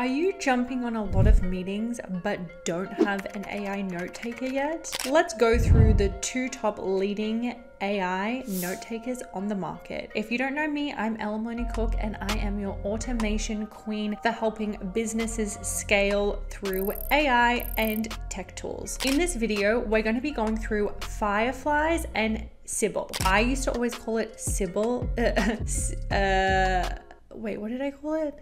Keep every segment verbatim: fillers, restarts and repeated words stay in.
Are you jumping on a lot of meetings but don't have an A I note taker yet? Let's go through the two top leading A I note takers on the market. If you don't know me, I'm Ella Moni Cook and I am your automation queen for helping businesses scale through A I and tech tools. In this video, we're going to be going through Fireflies and Sybill. I used to always call it Sybill. Uh, uh, wait, what did I call it?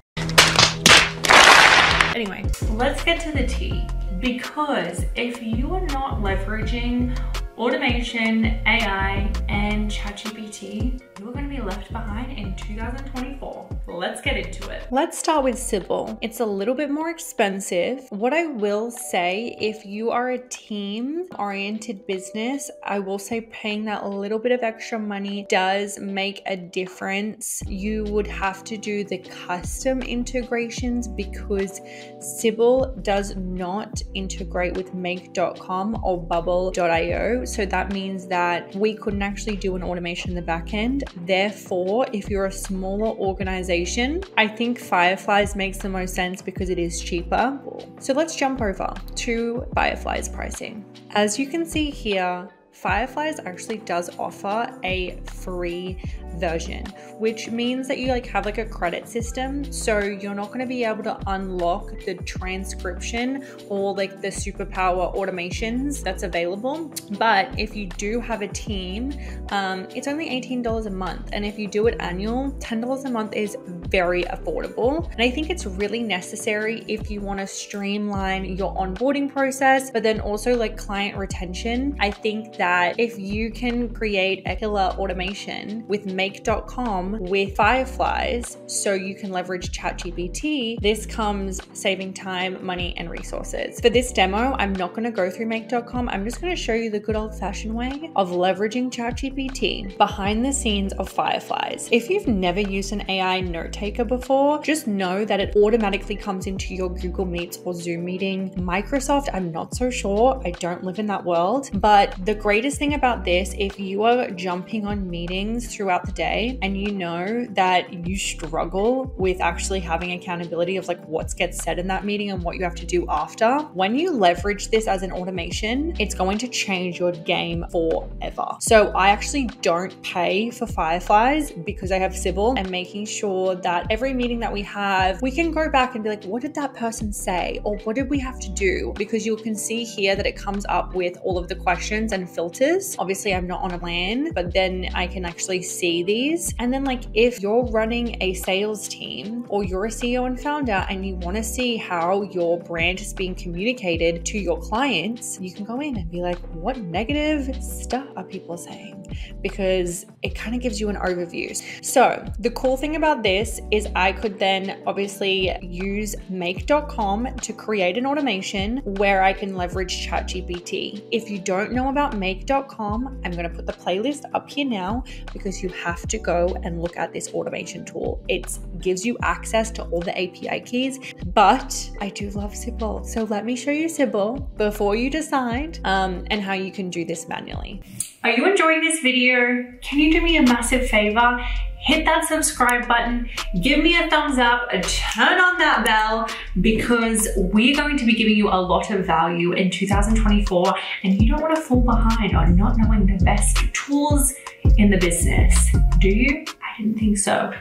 Anyway, let's get to the tea, because if you are not leveraging automation, A I, and ChatGPT, you're going to be left behind in two thousand twenty-four. Let's get into it. Let's start with Sybill. It's a little bit more expensive. What I will say, if you are a team-oriented business, I will say paying that little bit of extra money does make a difference. You would have to do the custom integrations because Sybill does not integrate with Make dot com or Bubble dot i o. So that means that we couldn't actually do an automation in the back end. Therefore, if you're a smaller organization, I think Fireflies makes the most sense because it is cheaper. So let's jump over to Fireflies pricing. As you can see here, Fireflies actually does offer a free version, which means that you like have like a credit system. So you're not going to be able to unlock the transcription or like the superpower automations that's available. But if you do have a team, um, it's only eighteen dollars a month. And if you do it annual, ten dollars a month is very affordable. And I think it's really necessary if you want to streamline your onboarding process, but then also like client retention. I think that That if you can create a killer automation with Make dot com with Fireflies, so you can leverage ChatGPT, this comes saving time, money, and resources. For this demo, I'm not going to go through Make dot com. I'm just going to show you the good old-fashioned way of leveraging ChatGPT behind the scenes of Fireflies. If you've never used an A I note taker before, just know that it automatically comes into your Google Meets or Zoom meeting. Microsoft, I'm not so sure. I don't live in that world, but the great The greatest thing about this, if you are jumping on meetings throughout the day and you know that you struggle with actually having accountability of like what gets said in that meeting and what you have to do after, when you leverage this as an automation, it's going to change your game forever. So I actually don't pay for Fireflies because I have Sybill, and making sure that every meeting that we have, we can go back and be like, what did that person say? Or what did we have to do? Because you can see here that it comes up with all of the questions and filters. Obviously, I'm not on a LAN, but then I can actually see these. And then like if you're running a sales team or you're a C E O and founder and you want to see how your brand is being communicated to your clients, you can go in and be like, what negative stuff are people saying? Because it kind of gives you an overview. So the cool thing about this is I could then obviously use Make dot com to create an automation where I can leverage ChatGPT. If you don't know about Make, Make dot com. I'm going to put the playlist up here now because you have to go and look at this automation tool. It gives you access to all the A P I keys, but I do love Sybill. So let me show you Sybill before you decide um, and how you can do this manually. Are you enjoying this video? Can you do me a massive favor? Hit that subscribe button, give me a thumbs up, turn on that bell, because we're going to be giving you a lot of value in two thousand twenty-four, and you don't want to fall behind on not knowing the best tools in the business. Do you? I didn't think so.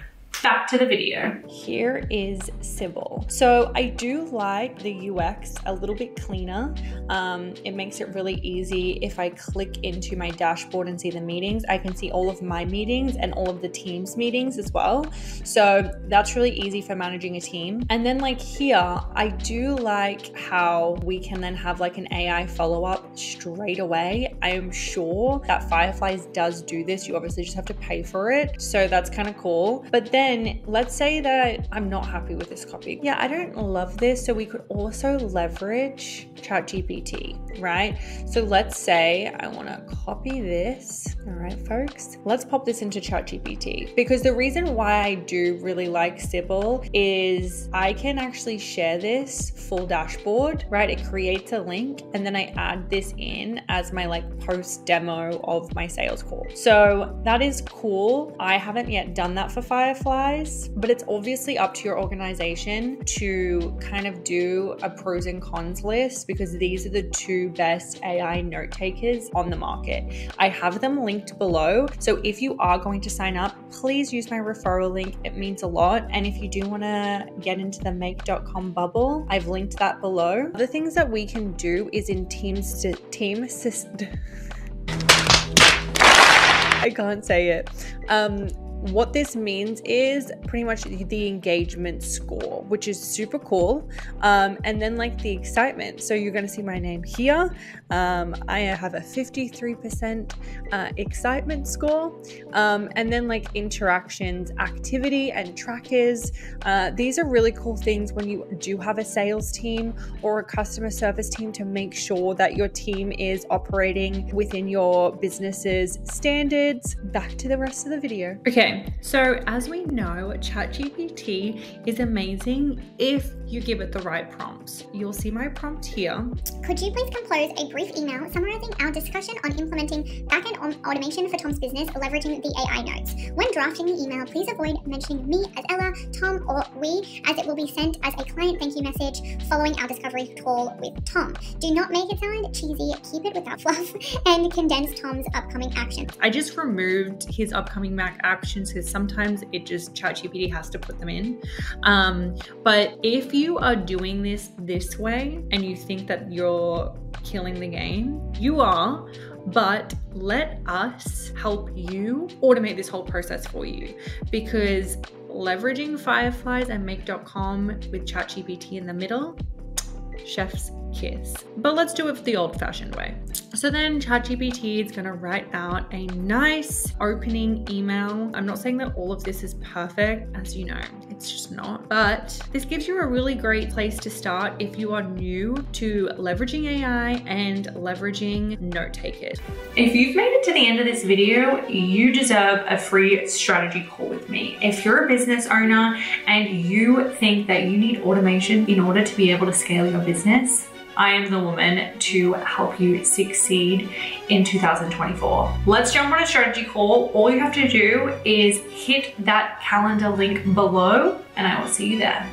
Back to the video. Here is Sybill. So I do like the U X a little bit cleaner. Um, it makes it really easy. If I click into my dashboard and see the meetings, I can see all of my meetings and all of the team's meetings as well. So that's really easy for managing a team. And then like here, I do like how we can then have like an A I follow-up straight away. I am sure that Fireflies does do this. You obviously just have to pay for it. So that's kind of cool. But then And let's say that I'm not happy with this copy. Yeah, I don't love this. So we could also leverage ChatGPT, right? So let's say I want to copy this. All right, folks, let's pop this into ChatGPT, because the reason why I do really like Sybill is I can actually share this full dashboard, right? It creates a link and then I add this in as my like post demo of my sales call. So that is cool. I haven't yet done that for Firefly. Fireflies, but it's obviously up to your organization to kind of do a pros and cons list, because these are the two best A I note takers on the market. I have them linked below. So if you are going to sign up, please use my referral link. It means a lot. And if you do want to get into the make dot com bubble, I've linked that below. The things that we can do is in teams to team system. I can't say it. Um, What this means is pretty much the engagement score, which is super cool. Um, and then like the excitement. So you're going to see my name here. Um, I have a fifty-three percent uh, excitement score. Um, and then like interactions, activity and trackers. Uh, these are really cool things when you do have a sales team or a customer service team, to make sure that your team is operating within your business's standards. Back to the rest of the video. Okay. Okay, so as we know, ChatGPT is amazing if you give it the right prompts. You'll see my prompt here. Could you please compose a brief email summarizing our discussion on implementing backend automation for Tom's business, leveraging the A I notes? When drafting the email, please avoid mentioning me as Ella, Tom, or we, as it will be sent as a client thank you message following our discovery call with Tom. Do not make it sound cheesy, keep it without fluff, and condense Tom's upcoming actions. I just removed his upcoming Mac action, because sometimes it just ChatGPT has to put them in. Um, but if you are doing this this way and you think that you're killing the game, you are, but let us help you automate this whole process for you, because leveraging Fireflies and make dot com with ChatGPT in the middle, chef's kiss. But let's do it the old-fashioned way. So then ChatGPT is going to write out a nice opening email. I'm not saying that all of this is perfect, as you know, it's just not, but this gives you a really great place to start if you are new to leveraging A I and leveraging note takers. If you've made it to the end of this video, you deserve a free strategy call with me. If you're a business owner and you think that you need automation in order to be able to scale your business, I am the woman to help you succeed in two thousand twenty-four. Let's jump on a strategy call. All you have to do is hit that calendar link below, and I will see you there.